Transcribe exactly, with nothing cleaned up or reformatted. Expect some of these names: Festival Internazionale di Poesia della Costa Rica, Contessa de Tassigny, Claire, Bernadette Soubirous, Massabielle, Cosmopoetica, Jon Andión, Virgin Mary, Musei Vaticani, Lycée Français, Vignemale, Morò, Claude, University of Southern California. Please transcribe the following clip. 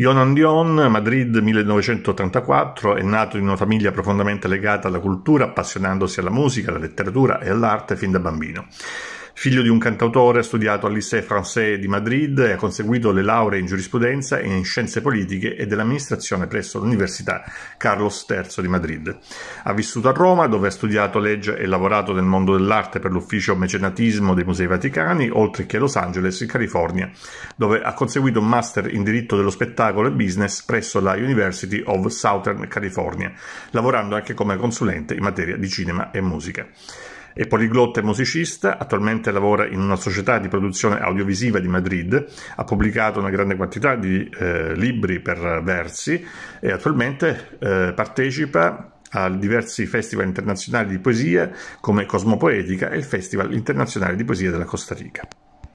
Jon Andión, Madrid millenovecentottantaquattro, è nato in una famiglia profondamente legata alla cultura, appassionandosi alla musica, alla letteratura e all'arte fin da bambino. Figlio di un cantautore, ha studiato al Lycée Français di Madrid e ha conseguito le lauree in giurisprudenza e in scienze politiche e dell'amministrazione presso l'Università Carlos terzo di Madrid. Ha vissuto a Roma, dove ha studiato legge e lavorato nel mondo dell'arte per l'ufficio mecenatismo dei Musei Vaticani, oltre che a Los Angeles, in California, dove ha conseguito un master in diritto dello spettacolo e business presso la University of Southern California, lavorando anche come consulente in materia di cinema e musica. È poliglotta e musicista, attualmente lavora in una società di produzione audiovisiva di Madrid, ha pubblicato una grande quantità di eh, libri per versi e attualmente eh, partecipa a diversi festival internazionali di poesia come Cosmopoetica e il Festival Internazionale di Poesia della Costa Rica.